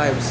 vibes.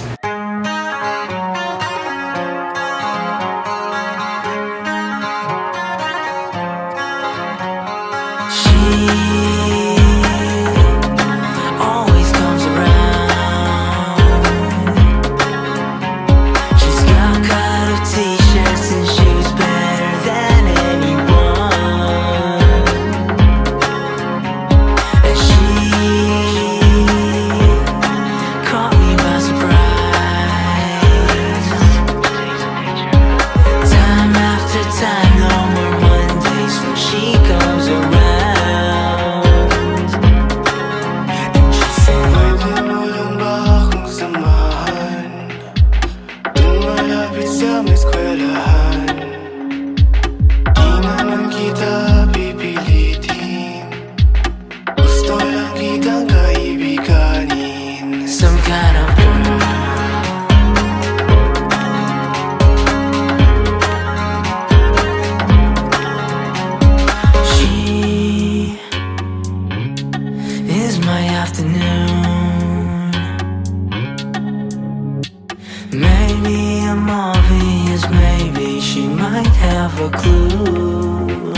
Maybe I'm obvious, maybe she might have a clue.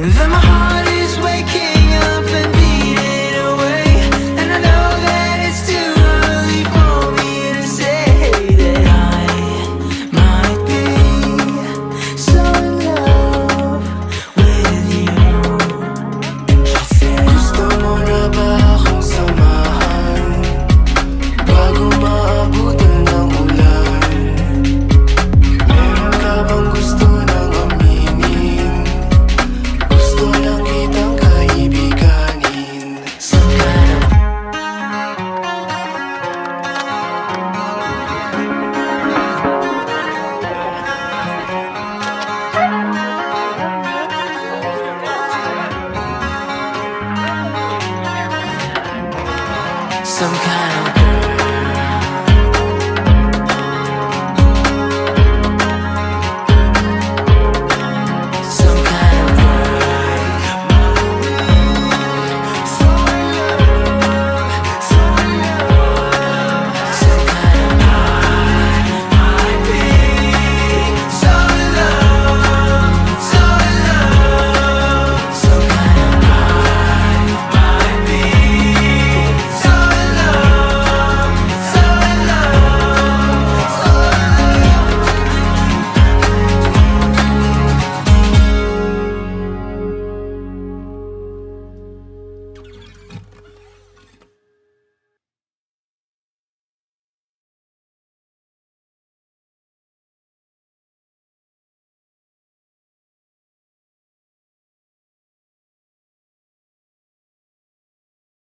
And then my heart is waking up and beating away, and I know that it's too early for me to say that I might be so in love with you. And she said, gusto mo na ba akong samahan bago maabot ng ulan? Meron ka bang gusto ng aminin? Gusto lang kitang kaibiganin. Some kind of